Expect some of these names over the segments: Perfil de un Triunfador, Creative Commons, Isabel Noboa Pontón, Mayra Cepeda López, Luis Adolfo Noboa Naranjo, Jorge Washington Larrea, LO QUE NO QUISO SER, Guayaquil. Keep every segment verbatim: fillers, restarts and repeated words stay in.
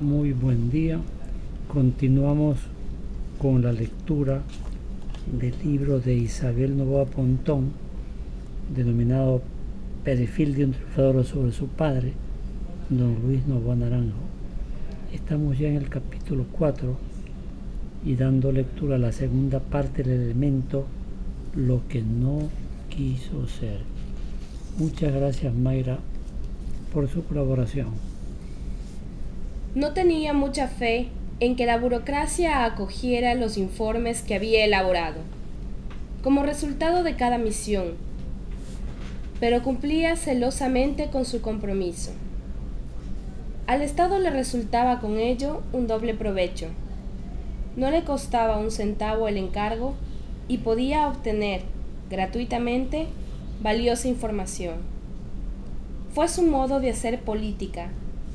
muy buen día. Continuamos con la lectura del libro de Isabel Noboa Pontón, denominado Perfil de un Triunfador sobre su padre, don Luis Noboa Naranjo. Estamos ya en el capítulo cuatro y dando lectura a la segunda parte del elemento Lo que no quiso ser. Muchas gracias, Mayra, por su colaboración. No tenía mucha fe en que la burocracia acogiera los informes que había elaborado, como resultado de cada misión, pero cumplía celosamente con su compromiso. Al Estado le resultaba con ello un doble provecho. No le costaba un centavo el encargo y podía obtener, gratuitamente, valiosa información. Fue su modo de hacer política,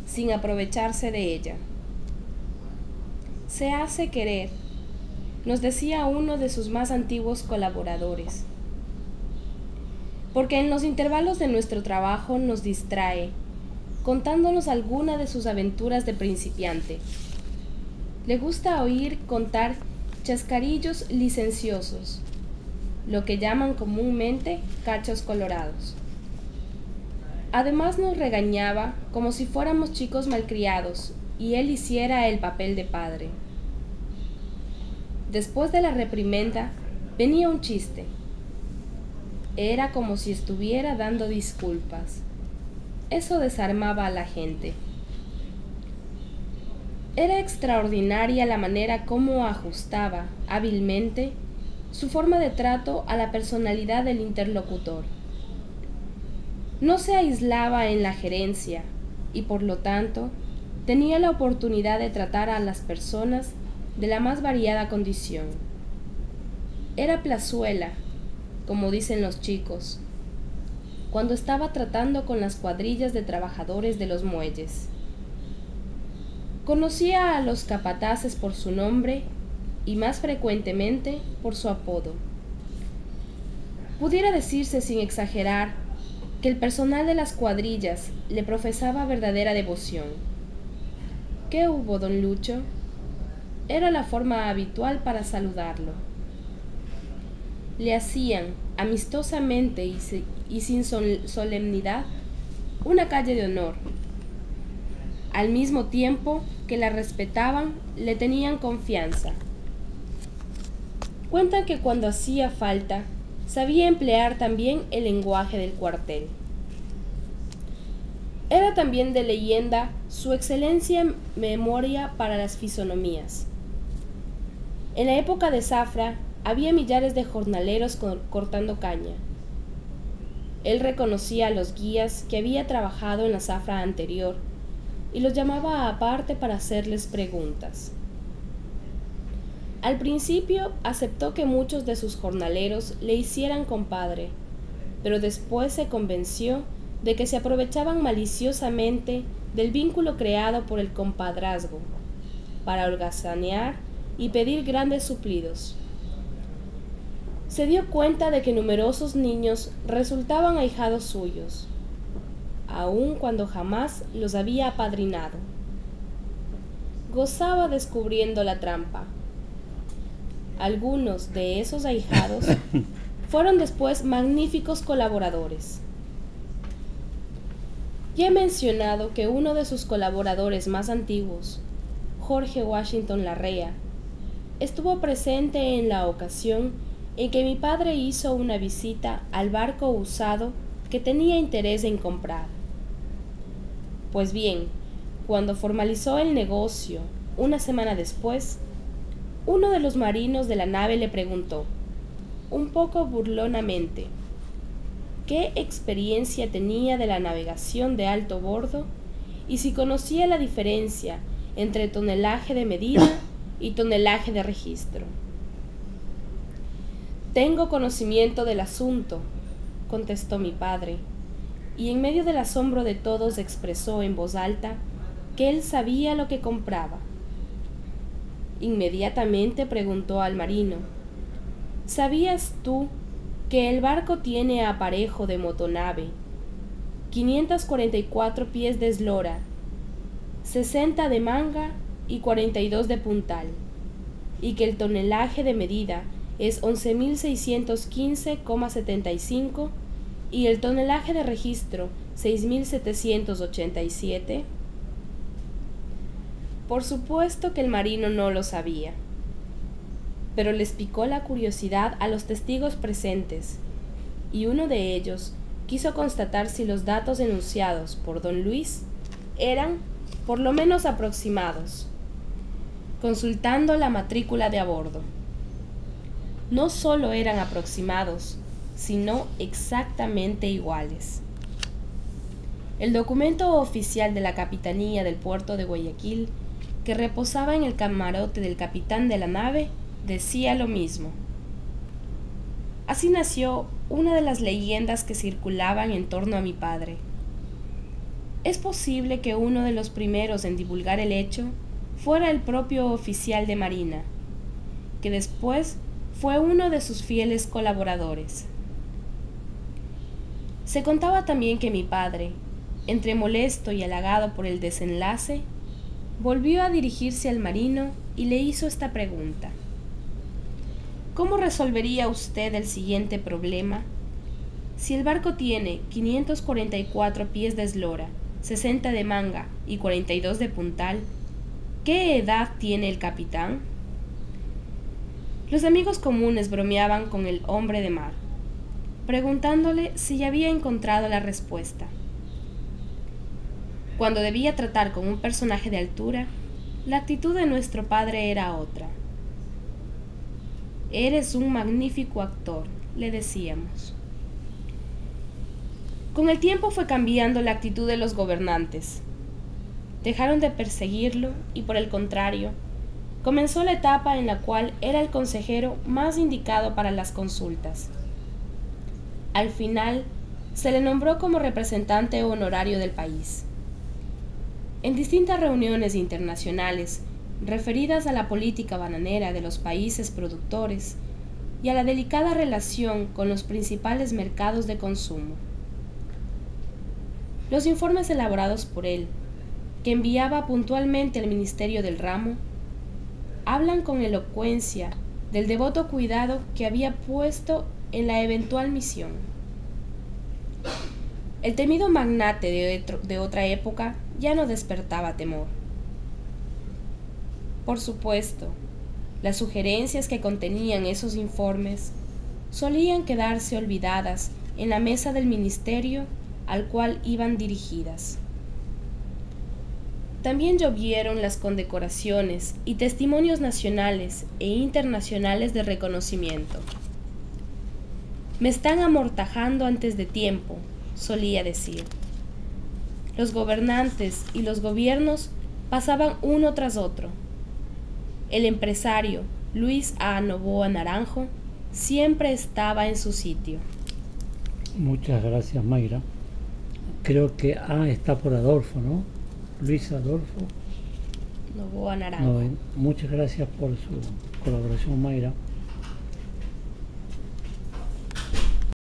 sin aprovecharse de ella. Se hace querer, nos decía uno de sus más antiguos colaboradores, porque en los intervalos de nuestro trabajo nos distrae, contándonos alguna de sus aventuras de principiante. Le gusta oír contar chascarillos licenciosos, lo que llaman comúnmente cachos colorados. Además nos regañaba como si fuéramos chicos malcriados y él hiciera el papel de padre. Después de la reprimenda venía un chiste. Era como si estuviera dando disculpas. Eso desarmaba a la gente. Era extraordinaria la manera como ajustaba hábilmente su forma de trato a la personalidad del interlocutor. No se aislaba en la gerencia y, por lo tanto, tenía la oportunidad de tratar a las personas de la más variada condición. Era plazuela, como dicen los chicos, cuando estaba tratando con las cuadrillas de trabajadores de los muelles. Conocía a los capataces por su nombre y más frecuentemente por su apodo. Pudiera decirse sin exagerar que el personal de las cuadrillas le profesaba verdadera devoción. ¿Qué hubo, don Lucho? Era la forma habitual para saludarlo. Le hacían, amistosamente y, se, y sin solemnidad, una calle de honor. Al mismo tiempo que la respetaban, le tenían confianza. Cuentan que cuando hacía falta, sabía emplear también el lenguaje del cuartel. Era también de leyenda su excelencia memoria para las fisonomías. En la época de zafra había millares de jornaleros cortando caña. Él reconocía a los guías que había trabajado en la zafra anterior y los llamaba aparte para hacerles preguntas. Al principio aceptó que muchos de sus jornaleros le hicieran compadre, pero después se convenció de que se aprovechaban maliciosamente del vínculo creado por el compadrazgo para holgazanear y pedir grandes suplidos. Se dio cuenta de que numerosos niños resultaban ahijados suyos, aun cuando jamás los había apadrinado. Gozaba descubriendo la trampa. Algunos de esos ahijados fueron después magníficos colaboradores. Ya he mencionado que uno de sus colaboradores más antiguos, Jorge Washington Larrea, estuvo presente en la ocasión en que mi padre hizo una visita al barco usado que tenía interés en comprar. Pues bien, cuando formalizó el negocio una semana después, uno de los marinos de la nave le preguntó, un poco burlonamente, qué experiencia tenía de la navegación de alto bordo y si conocía la diferencia entre tonelaje de medida y tonelaje de registro. Tengo conocimiento del asunto, contestó mi padre, y en medio del asombro de todos expresó en voz alta que él sabía lo que compraba. Inmediatamente preguntó al marino, ¿sabías tú que el barco tiene aparejo de motonave, quinientos cuarenta y cuatro pies de eslora, sesenta de manga y cuarenta y dos de puntal, y que el tonelaje de medida es once mil seiscientos quince coma setenta y cinco y el tonelaje de registro seis mil setecientos ochenta y siete? Por supuesto que el marino no lo sabía, pero les picó la curiosidad a los testigos presentes, y uno de ellos quiso constatar si los datos enunciados por don Luis eran, por lo menos, aproximados, consultando la matrícula de a bordo. No solo eran aproximados, sino exactamente iguales. El documento oficial de la Capitanía del Puerto de Guayaquil, que reposaba en el camarote del capitán de la nave, decía lo mismo. Así nació una de las leyendas que circulaban en torno a mi padre. Es posible que uno de los primeros en divulgar el hecho fuera el propio oficial de Marina, que después fue uno de sus fieles colaboradores. Se contaba también que mi padre, entre molesto y halagado por el desenlace, volvió a dirigirse al marino y le hizo esta pregunta: ¿Cómo resolvería usted el siguiente problema? Si el barco tiene quinientos cuarenta y cuatro pies de eslora, sesenta de manga y cuarenta y dos de puntal, ¿qué edad tiene el capitán? Los amigos comunes bromeaban con el hombre de mar, preguntándole si ya había encontrado la respuesta. Cuando debía tratar con un personaje de altura, la actitud de nuestro padre era otra. «Eres un magnífico actor», le decíamos. Con el tiempo fue cambiando la actitud de los gobernantes. Dejaron de perseguirlo y, por el contrario, comenzó la etapa en la cual era el consejero más indicado para las consultas. Al final, se le nombró como representante honorario del país. En distintas reuniones internacionales referidas a la política bananera de los países productores y a la delicada relación con los principales mercados de consumo, los informes elaborados por él, que enviaba puntualmente al Ministerio del Ramo, hablan con elocuencia del devoto cuidado que había puesto en la eventual misión. El temido magnate de, otro, de otra época ya no despertaba temor. Por supuesto, las sugerencias que contenían esos informes solían quedarse olvidadas en la mesa del ministerio al cual iban dirigidas. También llovieron las condecoraciones y testimonios nacionales e internacionales de reconocimiento. «Me están amortajando antes de tiempo», solía decir. Los gobernantes y los gobiernos pasaban uno tras otro. El empresario Luis A. Noboa Naranjo siempre estaba en su sitio. Muchas gracias, Mayra. Creo que A está por Adolfo, ¿no? Luis Adolfo Noboa Naranjo. No, muchas gracias por su colaboración, Mayra.